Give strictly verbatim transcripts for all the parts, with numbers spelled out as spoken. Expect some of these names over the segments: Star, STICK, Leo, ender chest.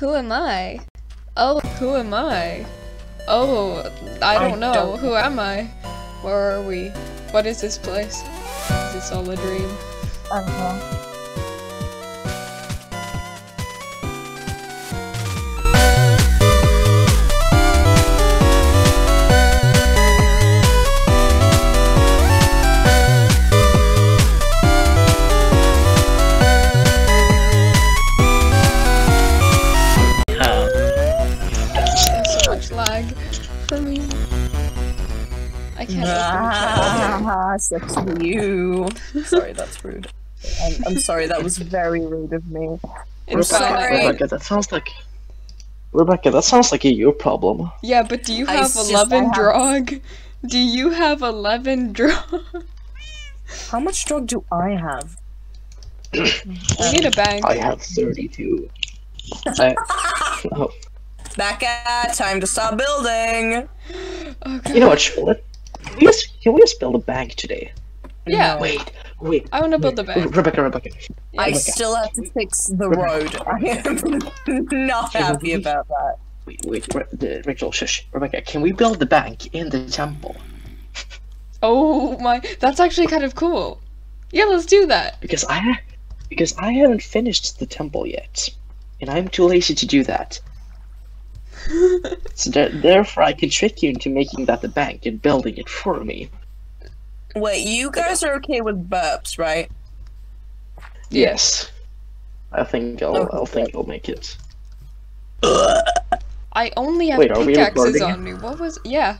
who am I? Oh, who am I? Oh, I don't I know. Don't... Who am I? Where are we? What is this place? Is this all a dream? I don't know. Ah, such you. Sorry, that's rude. I'm, I'm sorry, that was very rude of me. Rebecca, sorry. Rebecca, that sounds like Rebecca, that sounds like a you problem. Yeah, but do you have eleven drog? Do you have eleven drog? How much drog do I have? I need a bang. I have thirty-two. I... Oh. Becca, time to stop building. Oh, you know what, Charlotte? Can we just build a bag today? Yeah. No. Wait, wait. I want to build a bag. Rebecca, Rebecca. I Rebecca. still have to fix the Rebecca. road. I am not happy about that. Wait, wait, Re Rachel, shush. Rebecca, can we build the bank in the temple? Oh my, that's actually kind of cool. Yeah, let's do that. Because I, because I haven't finished the temple yet, and I'm too lazy to do that. So th therefore I can trick you into making that the bank and building it for me. Wait, you guys are okay with burps, right? Yes. I think I'll okay. I'll think I'll make it. I only have Wait, pickaxes on me. What was yeah.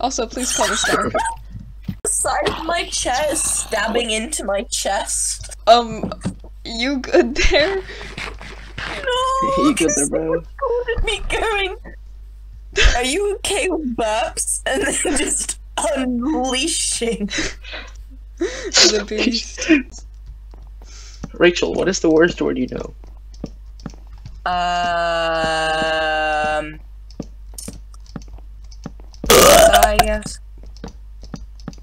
Also please call the Star. Side of my chest, stabbing into my chest. Um you good there? No, you get there, bro. Me going. Are you okay with burps? And then just unleashing the beast. Rachel, what is the worst word you know? Um. I guess.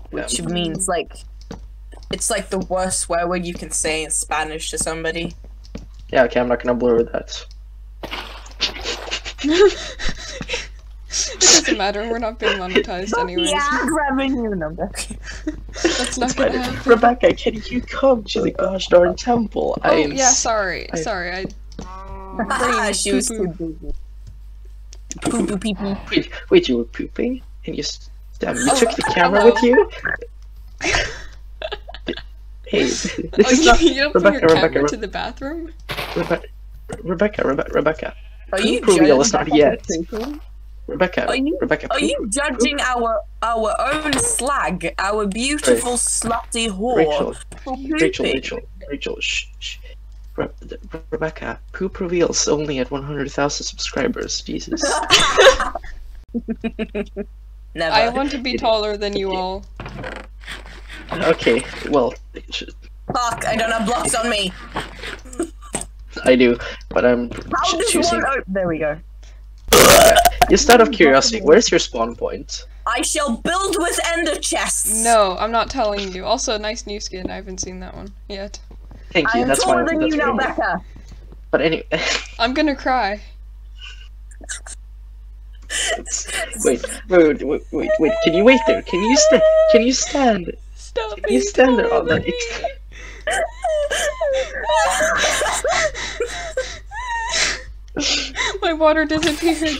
Which yeah. means like, it's like the worst swear word you can say in Spanish to somebody. Yeah, okay, I'm not gonna blur that. It doesn't matter, we're not being monetized anyways. Yeah, revenue number. That's not gonna happen. Rebecca, can you come to the gosh darn temple? Oh, I am yeah, sorry, I... sorry, I... Brain, she was too busy. Poo-poo pee poo. Wait, wait, you were pooping? And you... Damn, you oh, took the camera hello. with you? Hey, this oh, is you, not you don't Rebecca, your Rebecca, Rebecca, to the bathroom? Rebecca, Rebecca, Rebecca, Rebecca. Are you judging real is not yet. People? Rebecca, are you, Rebecca, are you judging our our own slag, our beautiful right. slutty whore? Rachel, Rachel, Rachel, Rachel, shh, shh. Re Rebecca, poop reveals only at one hundred thousand subscribers. Jesus. Never. I want to be taller than you all. Okay, well... Fuck, I don't have blocks on me! I do, but I'm How choosing... One... Oh, there we go. Just out of curiosity, where's your spawn point? I shall build with ender chests! No, I'm not telling you. Also, nice new skin, I haven't seen that one yet. Thank you, I'm that's why I'm taller than you now, Becca! But anyway... I'm gonna cry. Wait, wait, wait, wait, wait, can you wait there? Can you stand? Can you stand? Stop Can you stand there all night? My water disappeared.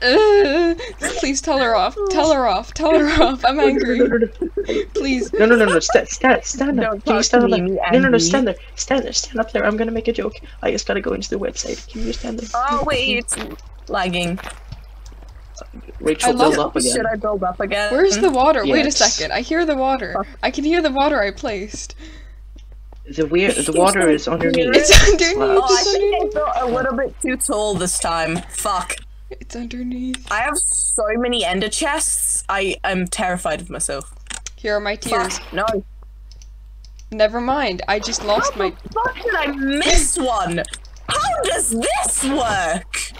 uh, please tell her off. Tell her off. Tell her off. I'm angry. No, no, no, no. Please. No, no, no, no. Stand, stand, stand up. Can you stand up? No, no, no. Stand there. Stand there. Stand up there. I'm gonna make a joke. I just gotta go into the website. Can you stand there? Oh wait, it's lagging. Rachel, I build up again. Should I build up again? Where's mm-hmm. the water? Yes. Wait a second. I hear the water. Fuck. I can hear the water I placed. The weird. The water is underneath. It's underneath. Oh, I think I built a little bit too tall this time. Fuck. It's underneath. I have so many ender chests. I am terrified of myself. Here are my tears. Fuck. No. Never mind. I just lost How my. How the fuck did I miss one? How does this work?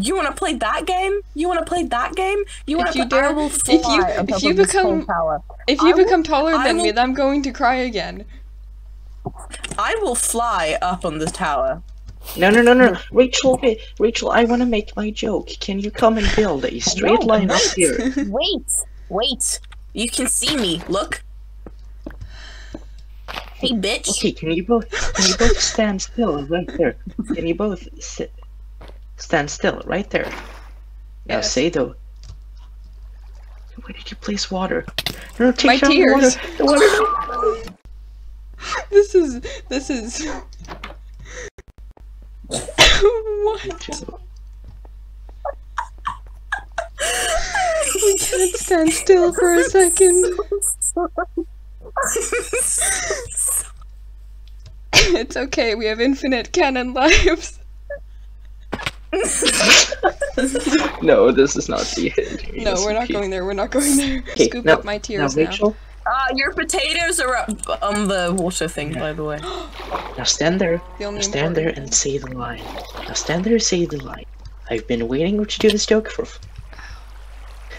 You wanna to play that game? You want to play that game? You want to play I will fly if you, if you become tower. If you I become will, taller I than will, me, then I'm going to cry again. I will fly up on the tower. No, no, no, no. Rachel, Rachel, I want to make my joke. Can you come and build a straight no, line up here? Wait, wait. You can see me. Look. Hey, bitch. Okay, can you both can you both stand still right there? Can you both sit, stand still right there? Now yes. Say though. Where did you place water? No, take my tears. The water. The water. This is this is. What? We can't stand still for a second. It's okay, we have infinite canon lives. No, this is not the end. No, we're not going there, we're not going there. Okay, Scoop now, up my tears now. Rachel? now. Uh, your potatoes are up on the water thing, yeah. by the way. Now stand there, the now stand there and say the line. Now stand there and say the line. I've been waiting to do this joke for...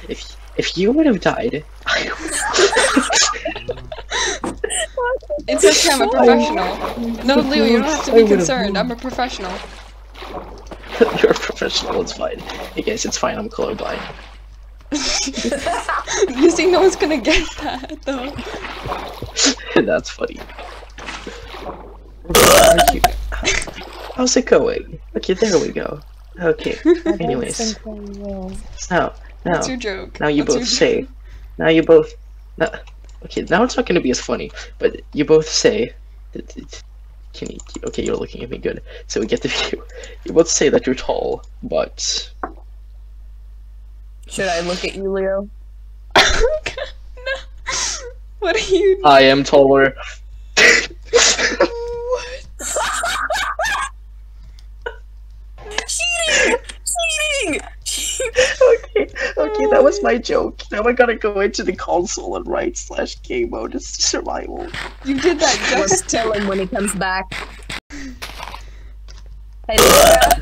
If, if you would have died, I would have... It's okay, I'm a professional. No, Leo, you don't have to be concerned, I'm a professional. You're a professional, it's fine. Hey guys, it's fine, I'm colorblind. You see, no one's gonna get that, though. That's funny. How's it going? Okay, there we go. Okay, anyways. So, now, what's your joke? Now you What's both say, joke? now you both, now, okay, now it's not going to be as funny, but you both say, can you, okay, you're looking at me good, so we get the view. You both say that you're tall, but... Should I look at you, Leo? Oh God, no. What are you doing? I am taller. What? Cheating! Cheating! Okay, okay, that was my joke. Now I gotta go into the console and write slash game mode as survival. You did that just tell him when he comes back. Hey, yes.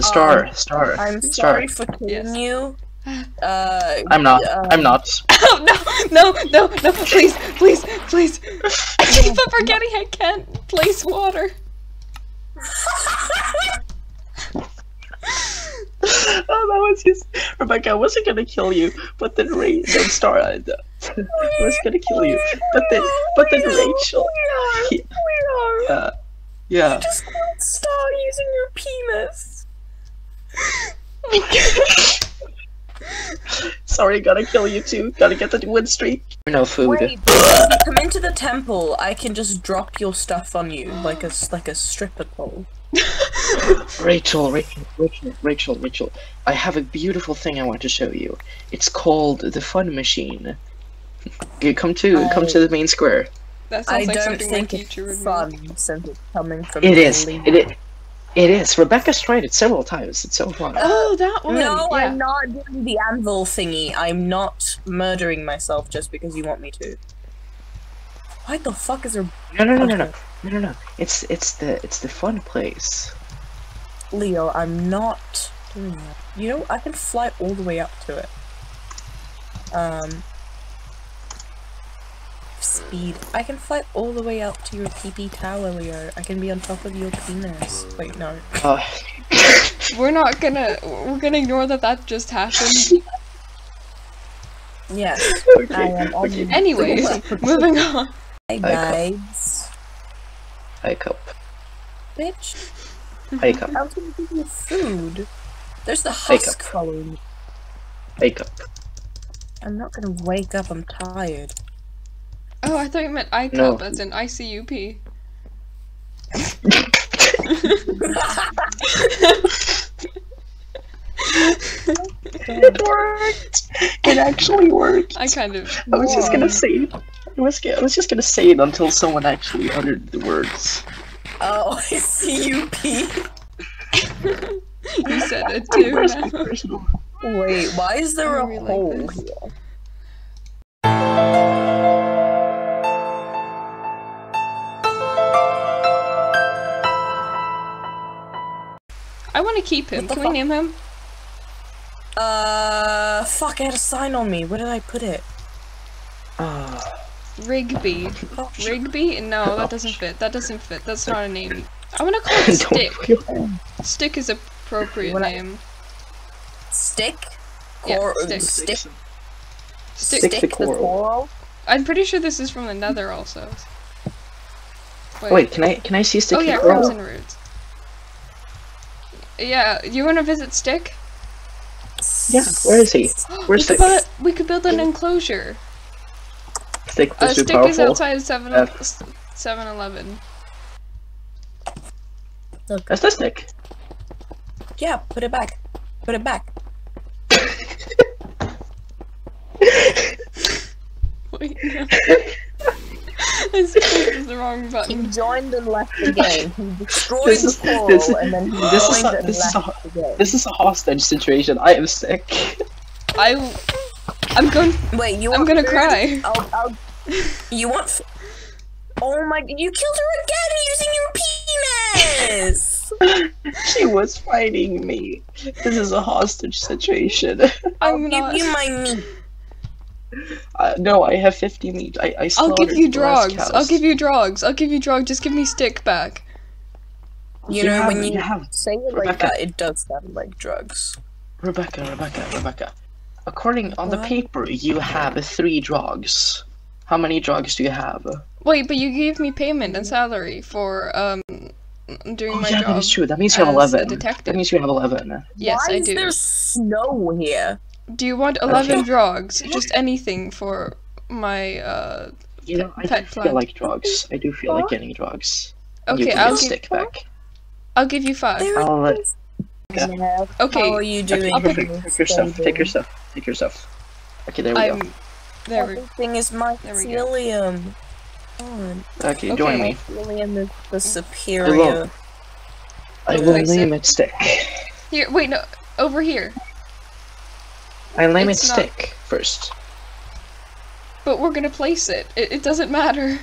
Star, um, Star, I'm Star. sorry for killing yes. you. Uh, I'm not, uh, I'm not. Oh, no, no, no, no, please, please, please. I keep forgetting I can't place water. Oh, that was just Rebecca. I wasn't gonna kill you, but then Ray, then Star, I was gonna kill you, but then, but then Rachel. We are. Yeah. Uh, yeah. You just called Star using your penis. Sorry, gotta kill you too. Gotta get the win streak. No food. Wait, if you come into the temple, I can just drop your stuff on you like a like a stripper pole. Rachel, Rachel, Rachel, Rachel, Rachel, I have a beautiful thing I want to show you. It's called the Fun Machine. You come to, I, come to the main square. That sounds I like don't think like it's fun since it's coming from It is, it is, it is. Rebecca's tried it several times, it's so fun. Oh, that one! No, yeah. I'm not doing the anvil thingy. I'm not murdering myself just because you want me to. Why the fuck is there? No, no, no, no, no, no, no, no. It's it's the it's the fun place. Leo, I'm not doing that. You know, I can fly all the way up to it. Um, speed. I can fly all the way up to your T P tower, Leo. I can be on top of your penis. Wait, no. Uh. We're not gonna. We're gonna ignore that. That just happened. Yes. Okay. I am on okay. Anyways, moving on. Hi guys. Hi cup. Bitch. Hi cup. I was gonna give you food. There's the husk following. Wake up. I'm not gonna wake up, I'm tired. Oh, I thought you meant I cup no. as in I C U P. It worked! It actually worked! I kind of... I was won. just gonna say it. I was, I was just gonna say it until someone actually uttered the words. Oh, I see you, P. You said it too. Personal, personal. Wait, why is there I a hole like here? I want want to keep him. Can we name him? Uh, fuck, I had a sign on me. Where did I put it? Uh... Rigby. Oh, Rigby? No, that doesn't fit. That doesn't fit. That's not a name. I want to call it Stick. Stick is appropriate I... name. Stick? Cor yeah, stick. Stick. Stick, stick, stick the coral. coral. I'm pretty sure this is from the Nether also. Wait, Wait can I can I see Stick? Oh yeah, coral? Frozen Roots. Yeah, you want to visit Stick? Yeah, where is he? Where's Stick? Could build, we could build an enclosure. Stick, uh, Stick is outside seven eleven. That's the Stick. Yeah, put it back. Put it back. Wait, no. I supposed the wrong button. He joined and left the game. He destroyed this is, the coral this, and then he this joined is a, and this left is a, the game. This is a hostage situation. I am sick. I... I'm going... Wait, you I'm want gonna food? cry. I'll... I'll... You want... F oh my... You killed her again using your penis! She was fighting me. This is a hostage situation. I'll I'm give not... you my meat. Uh, no, I have fifty meat. I, I I'll give you drugs. I'll give you drugs. I'll give you drugs. Just give me Stick back. You, you know, when you have say it Rebecca. like that, it does sound like drugs. Rebecca, Rebecca, Rebecca. According on what? the paper, you have three drugs. How many drugs do you have? Wait, but you gave me payment and salary for um. doing oh, my yeah, job. That's true. That means you have eleven. That means you have eleven. Yes, Why I do. Why is there snow here? Do you want eleven okay. drugs? Just anything for my uh You know, I do feel plant. like drugs. I do feel like getting drugs. Okay, you I'll give Stick back. I'll give you five. I'll let... yeah. Yeah. Okay. How are you doing? Okay, pick, pick your stuff. Take your stuff. Take your stuff. Okay, there we I'm... go. There we go. Everything is mycelium. On. Okay, okay, join me. William is the superior. I will, I will okay, name so... it Stick. Here, wait, no, over here. I'll name it's it not... Stick first. But we're gonna place it. It, it doesn't matter.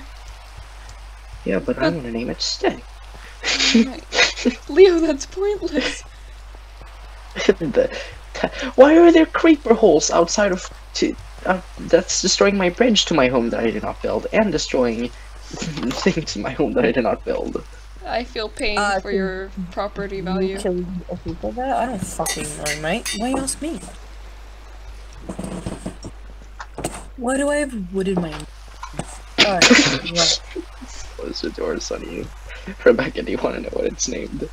Yeah, but, but I'm gonna name it Stick. Right. Leo, that's pointless. the... Why are there creeper holes outside of... T Uh, that's destroying my bridge to my home that I did not build, and destroying things in my home that I did not build. I feel pain uh, for your property value. Kill people that? I don't fucking know, mate. Why you ask me? Why do I have wood in my... Alright, yeah. Close the doors on you. Rebecca, do you want to know what it's named?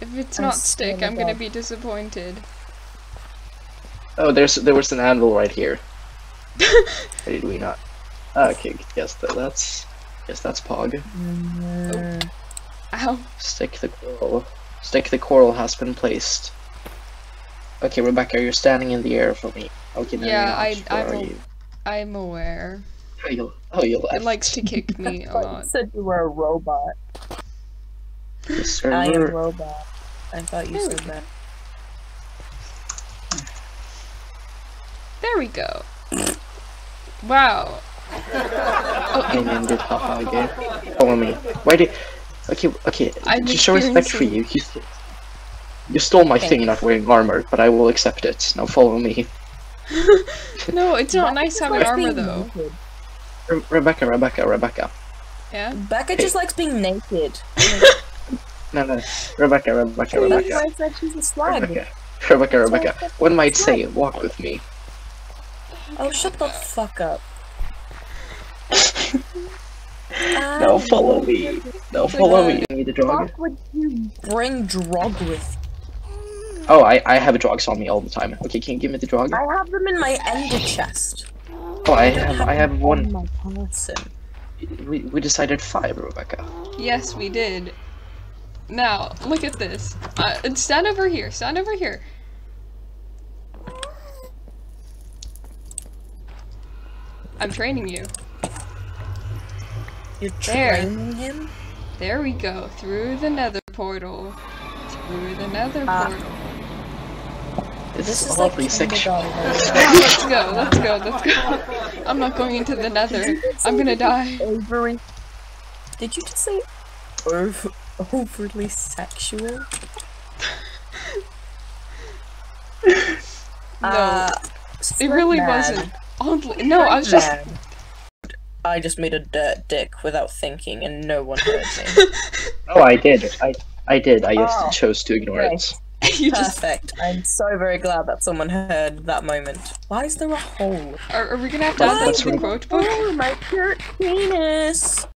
If it's not Stick, I'm gonna be disappointed. Oh, there's there was an anvil right here. Why did we not? Okay, yes, that, that's yes, that's Pog. Mm. Oh. Ow! Stick the coral. Stick the coral has been placed. Okay, Rebecca, you're standing in the air for me. Okay, yeah, I, I'm. A, you? I'm aware. Oh, you. Oh, you left. It likes to kick me a lot. You said you were a robot. Yes, I am a robot. I thought you said that. There we go. Wow. I named it Papa again. Follow me. Why did? Okay, okay. I just show respect for you. You, st you stole my Thanks. thing, not wearing armor, but I will accept it. Now follow me. No, it's not nice having armor though. Re Rebecca, Rebecca, Rebecca. Yeah. Rebecca hey. just likes being naked. no, no. Rebecca, Rebecca, Rebecca. That's why I said she's a slag. Rebecca, Rebecca, Rebecca. One might say, walk with me. Oh, shut the fuck up. No, follow me. No, follow me. You need a drug. What would you bring drug with? Oh, I, I have drugs on me all the time. Okay, can you give me the drug? I have them in my ender chest. Oh, I have, I have one. My person. We, we decided five, Rebecca. Yes, we did. Now, look at this. Uh, stand over here, stand over here. I'm training you. You're training him? There we go. Through the nether portal. Through the nether ah. portal. This, this is awfully like sexual. Let's go, let's go, let's go. I'm not going into the nether. I'm gonna die. Did you just say... overly sexual. No, uh, it really man. wasn't. Oddly, no, I was just. I just made a dirt dick without thinking, and no one heard me. Oh, I did. I I did. I just oh, chose to ignore right. it. You just... Perfect. I'm so very glad that someone heard that moment. Why is there a hole? Are, are we gonna have to add that to the quote book? Oh, my pure penis.